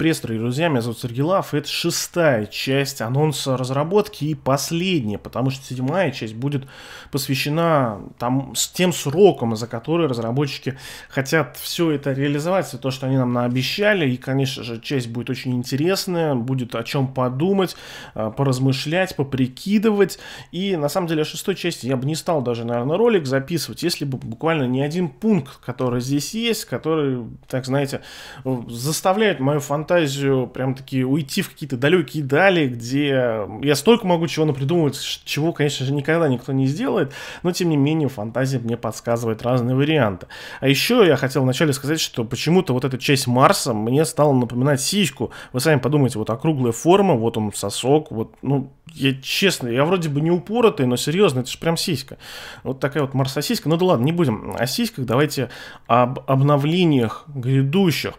Привет, дорогие друзья, меня зовут Сергей Лав, и это 6-я часть анонса разработки и последняя, потому что 7-я часть будет посвящена тем срокам, за которые разработчики хотят все это реализовать, все то, что они нам наобещали, и, конечно же, часть будет очень интересная, будет о чем подумать, поразмышлять, поприкидывать, и, на самом деле, о 6-й части я бы не стал даже, наверное, ролик записывать, если бы буквально не один пункт, который здесь есть, который, так знаете, заставляет мою фантазию прям-таки уйти в какие-то далекие дали, где я столько могу чего напридумывать, чего, конечно же, никогда никто не сделает, но, тем не менее, фантазия мне подсказывает разные варианты. А еще я хотел вначале сказать, что почему-то вот эта часть Марса мне стала напоминать сиську. Вы сами подумайте, вот округлая форма, вот он сосок, вот, ну, я честно, я вроде бы не упоротый, но серьезно, это же прям сиська. Вот такая вот марсосиська. Ну да ладно, не будем о сиськах, давайте об обновлениях грядущих.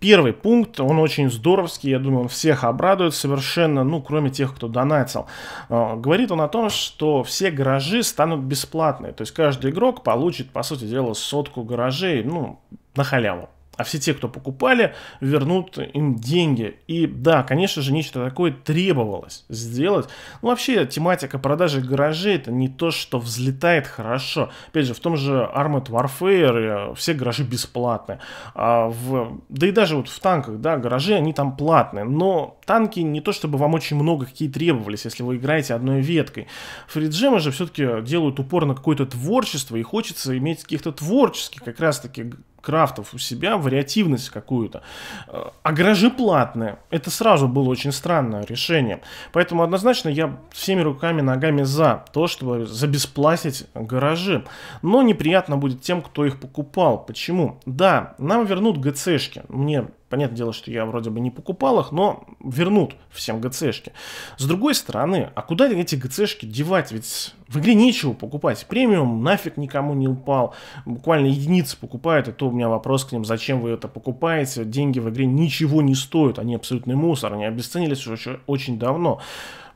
Первый пункт, он очень здоровский, я думаю, он всех обрадует совершенно, ну, кроме тех, кто донатил. Говорит он о том, что все гаражи станут бесплатные, то есть каждый игрок получит, по сути дела, 100 гаражей, ну, на халяву. А все те, кто покупали, вернут им деньги. И да, конечно же, нечто такое требовалось сделать. Ну, вообще, тематика продажи гаражей — это не то, что взлетает хорошо. Опять же, в том же Armed Warfare все гаражи бесплатные. Да и даже вот в танках, да, гаражи, они там платные. Но танки не то, чтобы вам очень много какие требовались, если вы играете одной веткой. Фриджемы же все-таки делают упор на какое-то творчество, и хочется иметь каких-то творческих, как раз-таки, крафтов у себя, вариативность какую-то. А гаражи платные. Это сразу было очень странное решение. Поэтому однозначно я всеми руками, ногами за то, чтобы забесплатить гаражи. Но неприятно будет тем, кто их покупал. Почему? Да, нам вернут ГЦшки. Мне понятное дело, что я вроде бы не покупал их, но вернут всем ГЦшки. С другой стороны, а куда эти ГЦшки девать? Ведь в игре нечего покупать. Премиум нафиг никому не упал. Буквально единицы покупают, и то у меня вопрос к ним, зачем вы это покупаете? Деньги в игре ничего не стоят, они абсолютный мусор, они обесценились уже очень давно.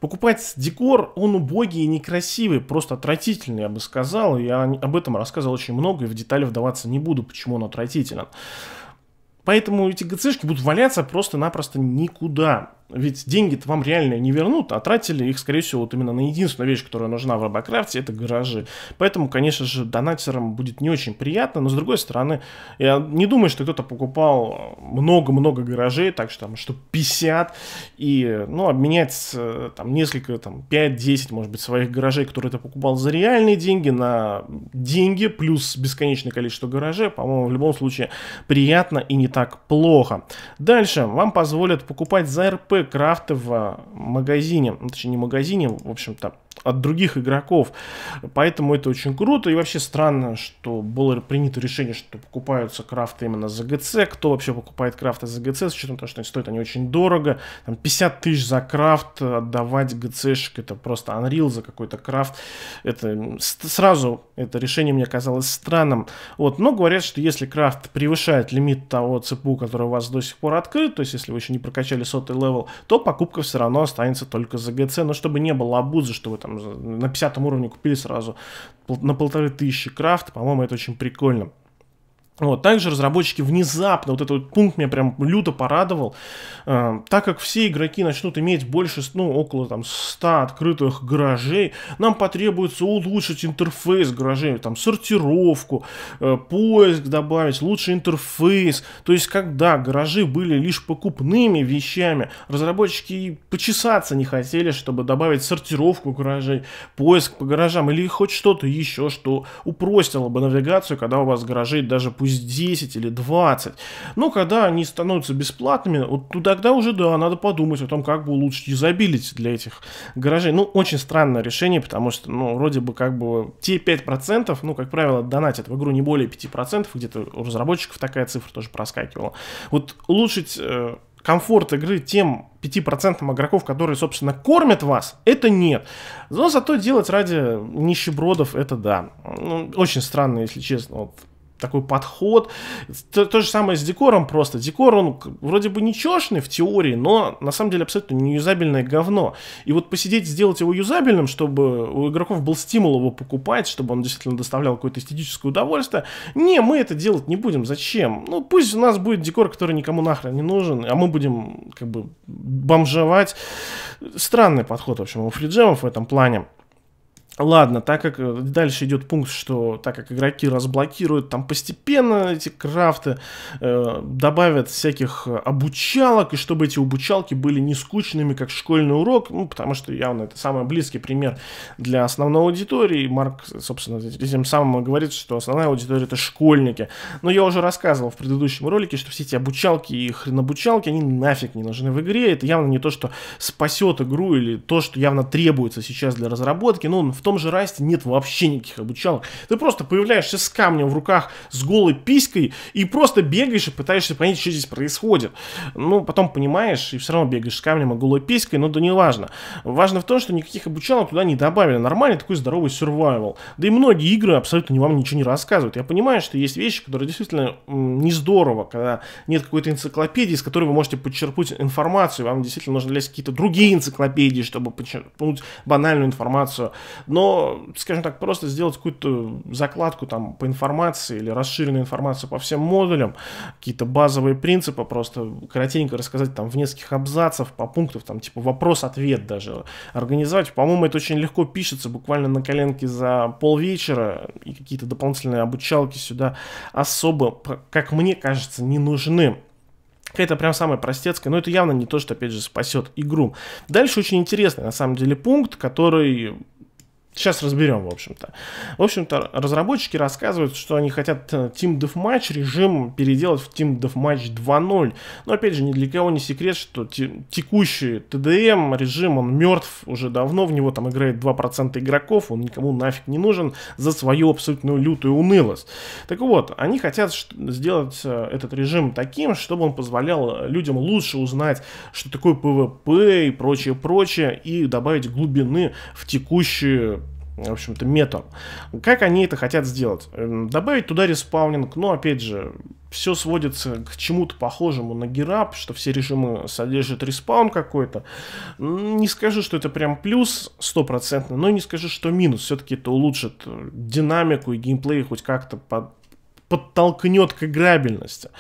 Покупать декор, он убогий и некрасивый, просто отвратительный, я бы сказал. Я об этом рассказывал очень много, и в детали вдаваться не буду, почему он отвратителен. Поэтому эти ГЦшки будут валяться просто-напросто никуда. Ведь деньги-то вам реально не вернут, а тратили их, скорее всего, вот именно на единственную вещь, которая нужна в Робокрафте, это гаражи. Поэтому, конечно же, донатерам будет не очень приятно, но, с другой стороны, я не думаю, что кто-то покупал много-много гаражей, так что там штук 50, и, ну, обменять там несколько, там, 5-10, может быть, своих гаражей, которые ты покупал за реальные деньги, на деньги плюс бесконечное количество гаражей, по-моему, в любом случае приятно и не так плохо. Дальше вам позволят покупать за РП крафты в магазине, точнее не магазине, в общем-то, от других игроков. Поэтому это очень круто. И вообще странно, что было принято решение, что покупаются крафты именно за ГЦ. Кто вообще покупает крафты за ГЦ, с учетом того, что стоят они очень дорого. Там 50 тысяч за крафт отдавать ГЦшек, это просто Unreal за какой-то крафт. Это сразу это решение мне казалось странным. Вот. Но говорят, что если крафт превышает лимит того ЦПУ, который у вас до сих пор открыт, то есть если вы еще не прокачали 100-й левел, то покупка все равно останется только за ГЦ. Но чтобы не было обузы, что вы там на 50 уровне купили сразу на 1500 крафт, по-моему, это очень прикольно. Вот, также разработчики внезапно, вот этот пункт меня прям люто порадовал, так как все игроки начнут иметь больше, ну, около там 100 открытых гаражей, нам потребуется улучшить интерфейс гаражей, там, сортировку, поиск добавить, лучший интерфейс. То есть, когда гаражи были лишь покупными вещами, разработчики и почесаться не хотели, чтобы добавить сортировку гаражей, поиск по гаражам или хоть что-то еще, что упростило бы навигацию, когда у вас гаражей даже пусть 10 или 20. Но когда они становятся бесплатными, вот тогда уже, да, надо подумать о том, как бы улучшить юзабилити для этих гаражей. Ну, очень странное решение, потому что, ну, вроде бы, как бы, те 5%, ну, как правило, донатят в игру не более 5%, где-то у разработчиков такая цифра тоже проскакивала. Вот улучшить комфорт игры тем 5% игроков, которые, собственно, кормят вас, это нет. Но зато делать ради нищебродов, это да. Ну, очень странно, если честно, вот. такой подход. То же самое с декором просто. Декор, он вроде бы ничешный в теории, но на самом деле абсолютно не юзабельное говно. И вот посидеть, сделать его юзабельным, чтобы у игроков был стимул его покупать, чтобы он действительно доставлял какое-то эстетическое удовольствие. Не, мы это делать не будем. Зачем? Ну, пусть у нас будет декор, который никому нахрен не нужен, а мы будем как бы бомжевать. Странный подход, в общем, у фриджемов в этом плане. Ладно, так как дальше идет пункт, что так как игроки разблокируют там постепенно эти крафты, добавят всяких обучалок, и чтобы эти обучалки были не скучными, как школьный урок, ну, потому что явно это самый близкий пример для основной аудитории. Марк, собственно, тем самым говорит, что основная аудитория — это школьники. Но я уже рассказывал в предыдущем ролике, что все эти обучалки и хренобучалки, они нафиг не нужны в игре. Это явно не то, что спасет игру, или то, что явно требуется сейчас для разработки. Ну, в том же Расте нет вообще никаких обучалок. Ты просто появляешься с камнем в руках, с голой писькой, и просто бегаешь и пытаешься понять, что здесь происходит. Ну, потом понимаешь, и все равно бегаешь с камнем и голой писькой, но да не важно. Важно в том, что никаких обучалок туда не добавили. Нормальный такой здоровый survival. Да и многие игры абсолютно вам ничего не рассказывают. Я понимаю, что есть вещи, которые действительно не здорово, когда нет какой-то энциклопедии, с которой вы можете подчерпнуть информацию. Вам действительно нужно лезть в какие-то другие энциклопедии, чтобы подчерпнуть банальную информацию. Но, скажем так, просто сделать какую-то закладку там по информации или расширенную информацию по всем модулям, какие-то базовые принципы, просто коротенько рассказать там в нескольких абзацах по пунктам, там типа вопрос-ответ даже организовать. По-моему, это очень легко пишется, буквально на коленке за полвечера, и какие-то дополнительные обучалки сюда особо, как мне кажется, не нужны. Это прям самое простецкое, но это явно не то, что, опять же, спасет игру. Дальше очень интересный, на самом деле, пункт, который... Сейчас разберем, в общем-то. В общем-то, разработчики рассказывают, что они хотят Team Deathmatch режим переделать в Team Deathmatch 2.0. Но, опять же, ни для кого не секрет, что текущий TDM режим, он мертв уже давно, в него там играет 2% игроков, он никому нафиг не нужен за свою абсолютную лютую унылость. Так вот, они хотят сделать этот режим таким, чтобы он позволял людям лучше узнать, что такое PvP и прочее-прочее, и добавить глубины в текущую, в общем-то, метод. Как они это хотят сделать? Добавить туда респаунинг, но, опять же, все сводится к чему-то похожему на герап, что все режимы содержат респаун какой-то. Не скажу, что это прям плюс стопроцентно, но и не скажу, что минус. Все-таки это улучшит динамику и геймплей, хоть как-то подтолкнет к играбельности.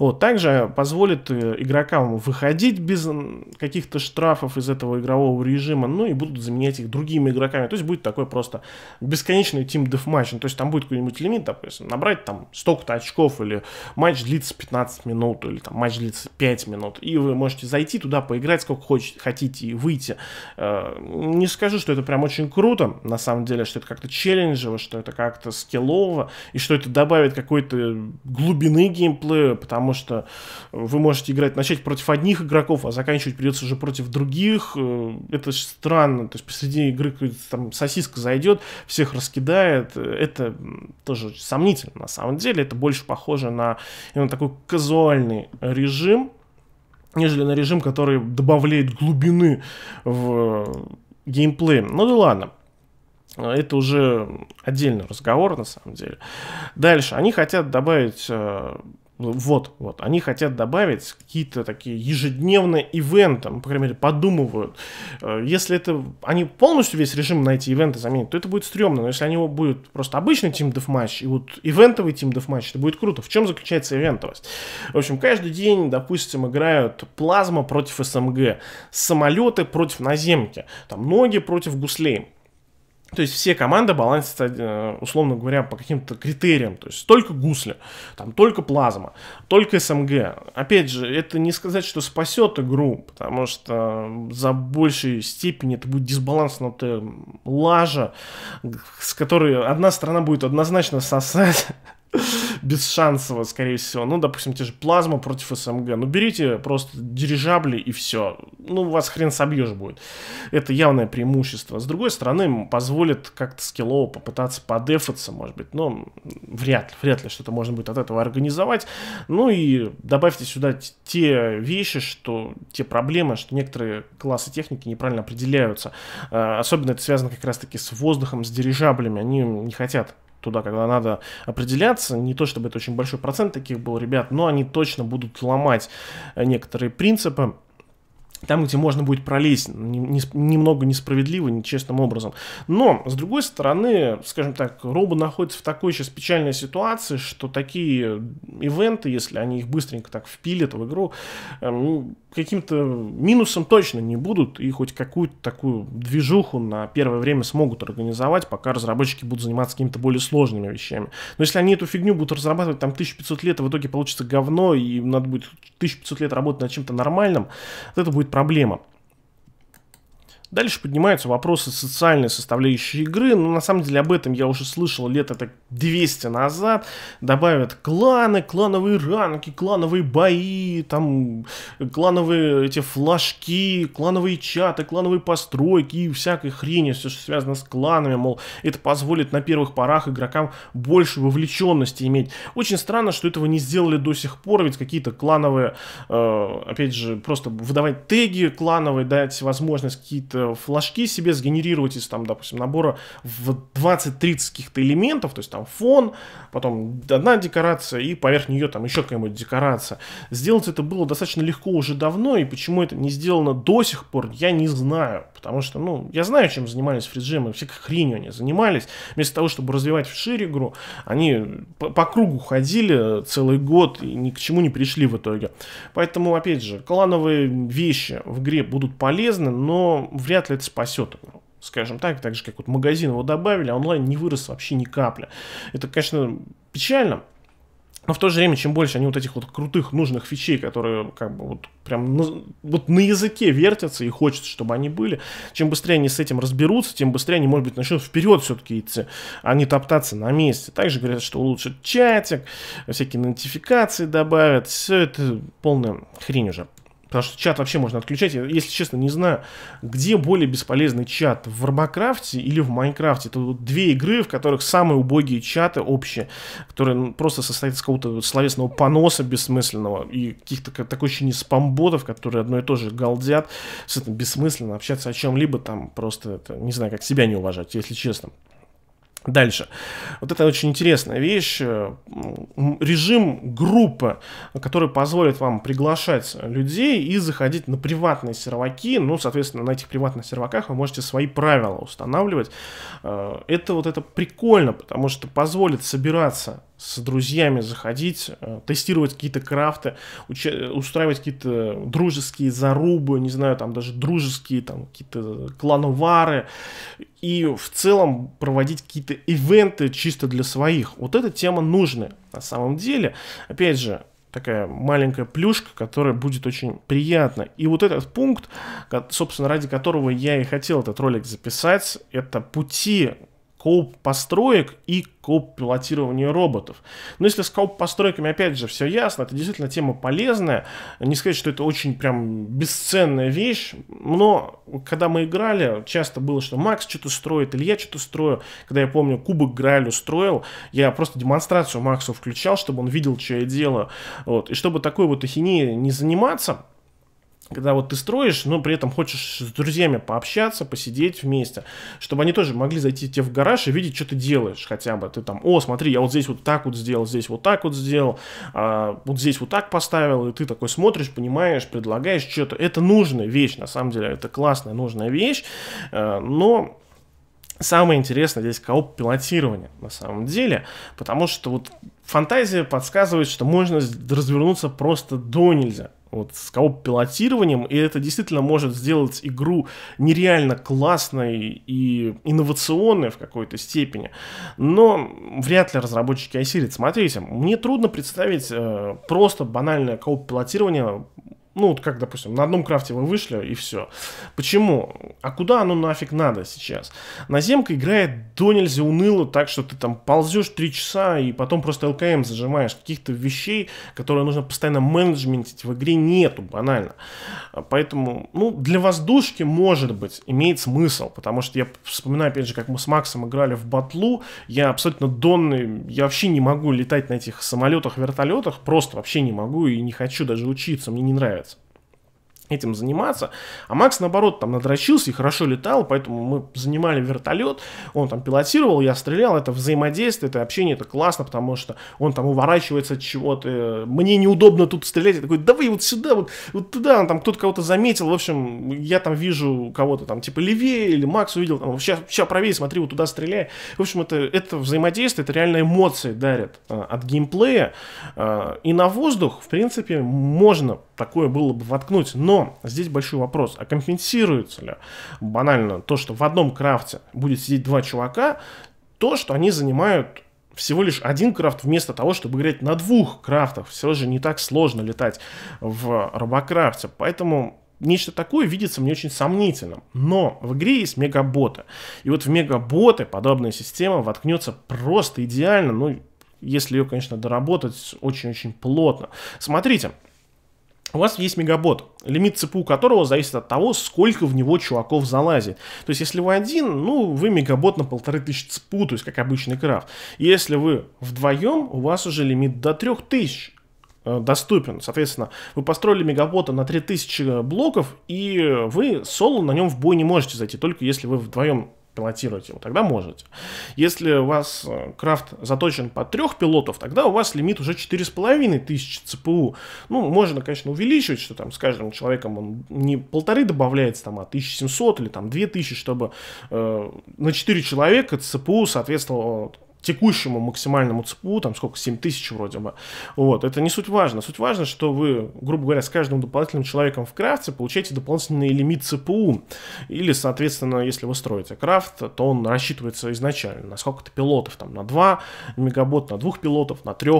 Вот, также позволит игрокам выходить без каких-то штрафов из этого игрового режима, ну и будут заменять их другими игроками. То есть будет такой просто бесконечный Team Deathmatch. Ну, то есть там будет какой-нибудь лимит, допустим, набрать там столько-то очков, или матч длится 15 минут, или там матч длится 5 минут, и вы можете зайти туда, поиграть сколько хотите и выйти. Не скажу, что это прям очень круто, на самом деле, что это как-то челленджево, что это как-то скиллово, и что это добавит как какой-то глубины геймплея, потому что вы можете играть, начать против одних игроков, а заканчивать придется уже против других. Это странно, то есть посреди игры там сосиска зайдет, всех раскидает, это тоже сомнительно на самом деле, это больше похоже на именно такой казуальный режим, нежели на режим, который добавляет глубины в геймплей. Ну да ладно. Это уже отдельный разговор, на самом деле. Дальше. Они хотят добавить... они хотят добавить какие-то такие ежедневные ивенты, по крайней мере, подумывают. Если это они полностью весь режим на эти ивенты заменят, то это будет стрёмно. Но если они его будут просто обычный Team Deathmatch и вот ивентовый Team Deathmatch, это будет круто. В чем заключается ивентовость? В общем, каждый день, допустим, играют плазма против СМГ, самолеты против наземки, там ноги против гуслей. То есть все команды балансятся, условно говоря, по каким-то критериям. То есть только гусли, там только плазма, только СМГ. Опять же, это не сказать, что спасет игру, потому что за большей степени это будет дисбалансная лажа, с которой одна сторона будет однозначно сосать бесшансово, скорее всего. Ну, допустим, те же плазма против СМГ. Ну, берите просто дирижабли и все. Ну, вас хрен собьешь будет. Это явное преимущество. С другой стороны, позволит как-то скиллово попытаться подефаться, может быть. Но вряд ли что-то можно будет от этого организовать. Ну, и добавьте сюда те вещи, что те проблемы, что некоторые классы техники неправильно определяются. Особенно это связано как раз-таки с воздухом, с дирижаблями. Они не хотят туда, когда надо определяться. Не то чтобы это очень большой процент таких был, ребят, но они точно будут ломать некоторые принципы. Там, где можно будет пролезть немного несправедливо, нечестным образом. Но, с другой стороны, скажем так, Робо находится в такой сейчас печальной ситуации, что такие ивенты, если они их быстренько так впилят в игру, каким-то минусом точно не будут. И хоть какую-то такую движуху на первое время смогут организовать, пока разработчики будут заниматься какими-то более сложными вещами. Но если они эту фигню будут разрабатывать там 1500 лет, и в итоге получится говно, и надо будет 1500 лет работать над чем-то нормальным, это будет проблема. Дальше поднимаются вопросы социальной составляющей игры, но на самом деле об этом я уже слышал лет это 200 назад. Добавят кланы, клановые ранки, клановые бои, там клановые эти флажки, клановые чаты, клановые постройки и всякой хрени, все, что связано с кланами, мол, это позволит на первых порах игрокам больше вовлеченности иметь. Очень странно, что этого не сделали до сих пор, ведь какие-то клановые, опять же, просто выдавать теги клановые, дать возможность какие-то флажки себе сгенерировать из там, допустим, набора в 20-30 каких-то элементов, то есть там фон, потом одна декорация и поверх нее там еще какая-нибудь декорация. Сделать это было достаточно легко уже давно, и почему это не сделано до сих пор, я не знаю, потому что, ну, я знаю, чем занимались фриджемы, всякой хренью они занимались, вместо того, чтобы развивать шире игру, они по кругу ходили целый год и ни к чему не пришли в итоге. Поэтому, опять же, клановые вещи в игре будут полезны, но вряд ли это спасет игру, скажем так же, как вот магазин его добавили, а онлайн не вырос вообще ни капли. Это, конечно, печально, но в то же время, чем больше они вот этих вот крутых, нужных фичей, которые как бы вот прям на языке вертятся и хочется, чтобы они были, чем быстрее они с этим разберутся, тем быстрее они, может быть, начнут вперед все-таки идти, а не топтаться на месте. Также говорят, что улучшат чатик, всякие нотификации добавят, все это полная хрень уже. Потому что чат вообще можно отключать. Я, если честно, не знаю, где более бесполезный чат, в Warcraft или в Minecraft. Это вот две игры, в которых самые убогие чаты общие, которые просто состоят из какого-то словесного поноса бессмысленного и каких-то, такое ощущение, спамботов, которые одно и то же галдят. Все это бессмысленно. Общаться о чем-либо там просто, это, не знаю, как себя не уважать, если честно. Дальше. Вот это очень интересная вещь. Режим группы, который позволит вам приглашать людей и заходить на приватные серваки. Ну, соответственно, на этих приватных серваках вы можете свои правила устанавливать. Это вот это прикольно, потому что позволит собираться с друзьями, заходить, тестировать какие-то крафты, устраивать какие-то дружеские зарубы, не знаю, там даже дружеские там какие-то клановары. И в целом проводить какие-то ивенты чисто для своих. Вот эта тема нужна на самом деле. Опять же, такая маленькая плюшка, которая будет очень приятна. И вот этот пункт, собственно, ради которого я и хотел этот ролик записать, это пути кооп-построек и кооп-пилотирования роботов. Но если с кооп-постройками, опять же, все ясно, это действительно тема полезная. Не сказать, что это очень прям бесценная вещь, но когда мы играли, часто было, что Макс что-то строит, или я что-то строю. Когда я помню, кубок Грааль устроил, я просто демонстрацию Максу включал, чтобы он видел, что я делаю. Вот. И чтобы такой вот ахинеей не заниматься, когда вот ты строишь, но при этом хочешь с друзьями пообщаться, посидеть вместе, чтобы они тоже могли зайти тебе в гараж и видеть, что ты делаешь хотя бы. Ты там, о, смотри, я вот здесь вот так вот сделал, здесь вот так вот сделал, вот здесь вот так поставил, и ты такой смотришь, понимаешь, предлагаешь что-то. Это нужная вещь, на самом деле, это классная, нужная вещь, но самое интересное здесь кооп-пилотирование, на самом деле, потому что вот фантазия подсказывает, что можно развернуться просто до нельзя. Вот с кооп-пилотированием, и это действительно может сделать игру нереально классной и инновационной в какой-то степени, но вряд ли разработчики осилят. Смотрите, мне трудно представить просто банальное кооп-пилотирование. Ну, вот как, допустим, на одном крафте вы вышли, и все. Почему? А куда оно нафиг надо сейчас? Наземка играет до нельзя уныло, так что ты там ползешь 3 часа, и потом просто ЛКМ зажимаешь. Каких-то вещей, которые нужно постоянно менеджментить, в игре нету, банально. Поэтому, ну, для воздушки, может быть, имеет смысл. Потому что я вспоминаю, опять же, как мы с Максом играли в батлу. Я абсолютно донный, я вообще не могу летать на этих самолетах, вертолетах. Просто вообще не могу и не хочу даже учиться, мне не нравится. этим заниматься. А Макс, наоборот, там надрочился и хорошо летал, поэтому мы занимали вертолет, он там пилотировал, я стрелял, это взаимодействие, это общение, это классно, потому что он там уворачивается от чего-то, мне неудобно тут стрелять, я такой, давай вот сюда, вот туда, он там кто-то кого-то заметил, в общем, я там вижу кого-то там типа левее, или Макс увидел, там, сейчас правее, смотри, вот туда стреляй, в общем, это взаимодействие, это реально эмоции дарит от геймплея, и на воздух, в принципе, можно такое было бы воткнуть, но здесь большой вопрос, а компенсируется ли банально то, что в одном крафте будет сидеть два чувака, то, что они занимают всего лишь один крафт вместо того, чтобы играть на двух крафтах, все же не так сложно летать в Робокрафте, поэтому нечто такое видится мне очень сомнительным. Но в игре есть мегаботы, и вот в мегаботы подобная система воткнется просто идеально, ну, если ее, конечно, доработать очень-очень плотно. Смотрите, у вас есть мегабот, лимит ЦПУ которого зависит от того, сколько в него чуваков залазит. То есть, если вы один, ну, вы мегабот на 1500 ЦПУ, то есть, как обычный крафт. Если вы вдвоем, у вас уже лимит до 3000 доступен. Соответственно, вы построили мегабота на 3000 блоков, и вы соло на нем в бой не можете зайти, только если вы вдвоем пилотируете его, тогда можете. Если у вас крафт заточен под 3 пилотов, тогда у вас лимит уже 4500 ЦПУ. Ну, можно, конечно, увеличивать, что там с каждым человеком он не 1500 добавляется, там, а 1700 или там 2000, чтобы на 4 человека ЦПУ соответствовало текущему максимальному ЦПУ, там сколько, 7000 вроде бы. Вот, это не суть важно. Суть важно, что вы, грубо говоря, с каждым дополнительным человеком в крафте получаете дополнительный лимит ЦПУ. Или, соответственно, если вы строите крафт, то он рассчитывается изначально на сколько-то пилотов, там, на 2 мегабота, на 2 пилотов, на 3,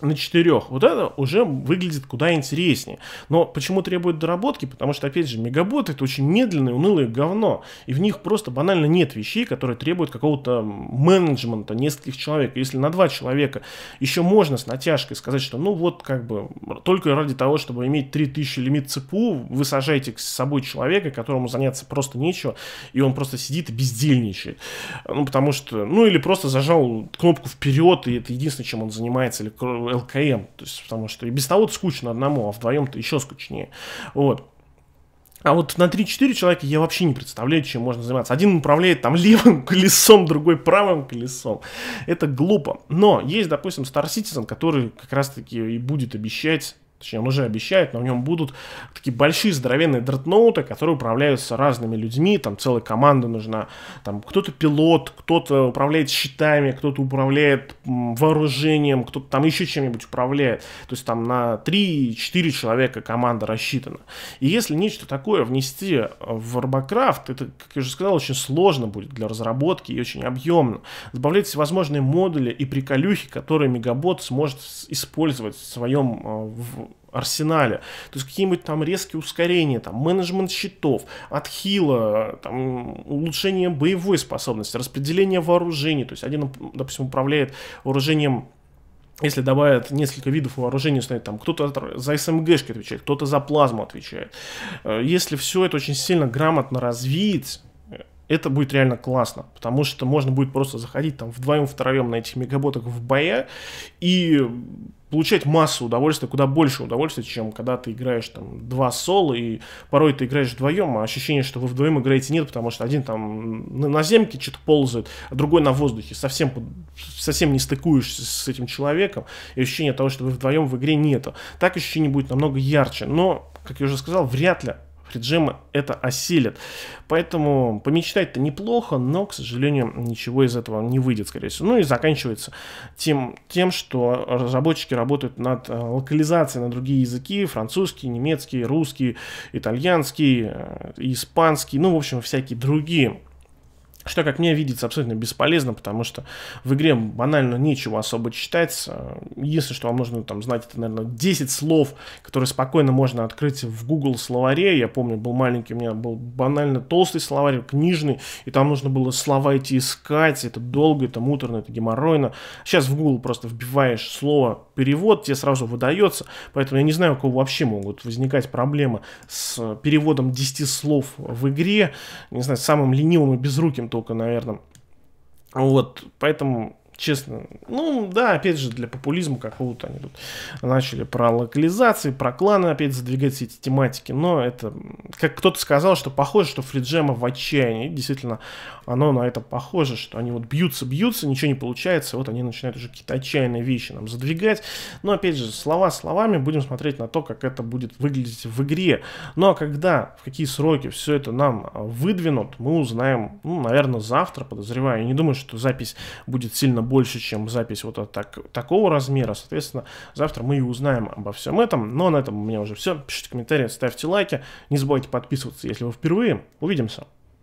на 4. Вот это уже выглядит куда интереснее. Но почему требует доработки? Потому что, опять же, мегаботы — это очень медленное, унылое говно. И в них просто банально нет вещей, которые требуют какого-то менеджмента нескольких человек. Если на 2 человека еще можно с натяжкой сказать, что ну вот как бы только ради того, чтобы иметь 3000 лимит ЦПУ, вы сажаете с собой человека, которому заняться просто нечего, и он просто сидит и бездельничает. Ну потому что, ну или просто зажал кнопку вперед, и это единственное, чем он занимается, или ЛКМ, то есть, потому что и без того-то скучно одному, а вдвоем-то еще скучнее. Вот. А вот на 3-4 человека я вообще не представляю, чем можно заниматься. Один управляет там левым колесом, другой правым колесом. Это глупо. Но есть, допустим, Star Citizen, который как раз-таки и будет обещать, точнее, он уже обещает, но в нем будут такие большие здоровенные дредноуты, которые управляются разными людьми, там целая команда нужна, там кто-то пилот, кто-то управляет щитами, кто-то управляет вооружением, кто-то там еще чем-нибудь управляет, то есть там на 3-4 человека команда рассчитана. И если нечто такое внести в Робокрафт, это, как я уже сказал, очень сложно будет для разработки и очень объемно. Добавляйте всевозможные модули и приколюхи, которые мегабот сможет использовать в своем арсенале, то есть какие-нибудь там резкие ускорения, там менеджмент щитов, отхила, там, улучшение боевой способности, распределение вооружений, то есть один, допустим, управляет вооружением. Если добавят несколько видов вооружения, там кто-то за СМГшки отвечает, кто-то за плазму отвечает. Если все это очень сильно грамотно развить, это будет реально классно, потому что можно будет просто заходить там вдвоем-втроем на этих мегаботах в боя и получать массу удовольствия, куда больше удовольствия, чем когда ты играешь там 2 соло, и порой ты играешь вдвоем, а ощущения, что вы вдвоем играете, нет, потому что один там на земке что-то ползает, а другой на воздухе, совсем не стыкуешься с этим человеком, и ощущения того, что вы вдвоем в игре, нету. Так ощущение будет намного ярче, но, как я уже сказал, вряд ли фриджима это осилит. Поэтому помечтать-то неплохо, но, к сожалению, ничего из этого не выйдет, скорее всего. Ну и заканчивается тем, что разработчики работают над локализацией на другие языки: французский, немецкий, русский, итальянский, испанский, ну, в общем, всякие другие. Что, как мне видится, абсолютно бесполезно, потому что в игре банально нечего особо читать. Единственное, что вам нужно там знать, это, наверное, 10 слов, которые спокойно можно открыть в Google словаре. Я помню, был маленький, у меня был банально толстый словарь, книжный, и там нужно было слова идти искать. Это долго, это муторно, это геморройно. Сейчас в Google просто вбиваешь слово «перевод», тебе сразу выдается. Поэтому я не знаю, у кого вообще могут возникать проблемы с переводом 10 слов в игре. Не знаю, самым ленивым и безруким только, наверное. Вот, поэтому Честно. Ну, да, опять же, для популизма какого-то они тут начали про локализации, про кланы опять задвигать все эти тематики. Но это, как кто-то сказал, что похоже, что Фриджема в отчаянии. Действительно, оно на это похоже, что они вот бьются, ничего не получается. Вот они начинают уже какие-то отчаянные вещи нам задвигать. Но, опять же, слова словами, будем смотреть на то, как это будет выглядеть в игре. Ну, а когда, в какие сроки все это нам выдвинут, мы узнаем, ну, наверное, завтра, подозреваю. Я не думаю, что запись будет сильно больше, чем запись вот от такого размера. Соответственно, завтра мы и узнаем обо всем этом. Но на этом у меня уже все. Пишите комментарии, ставьте лайки. Не забывайте подписываться, если вы впервые. Увидимся.